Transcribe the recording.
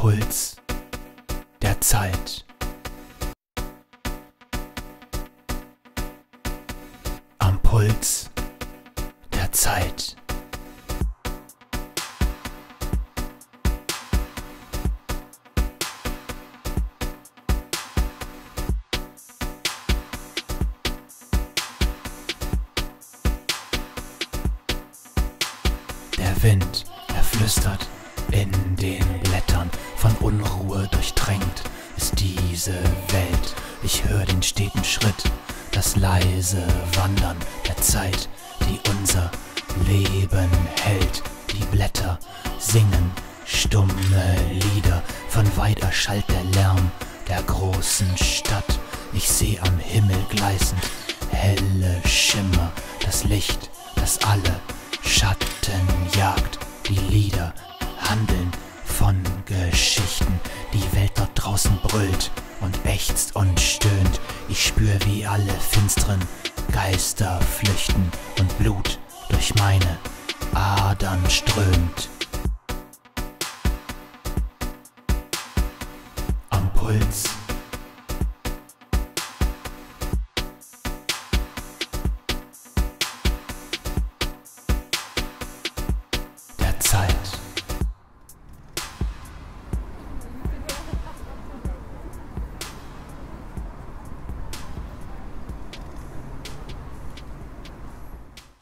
Puls der Zeit. Am Puls der Zeit. Der Wind, er flüstert in den Blättern, von Unruhe durchdrängt ist diese Welt. Ich höre den steten Schritt, das leise Wandern der Zeit, die unser Leben hält. Die Blätter singen stumme Lieder, von weit erschallt der Lärm der großen Stadt. Ich sehe am Himmel gleißend helle Schimmer, das Licht, das alle Schatten jagt. Die Lieder handeln von Geschichten. Die Welt dort draußen brüllt und ächzt und stöhnt. Ich spüre, wie alle finsteren Geister flüchten und Blut durch meine Adern strömt.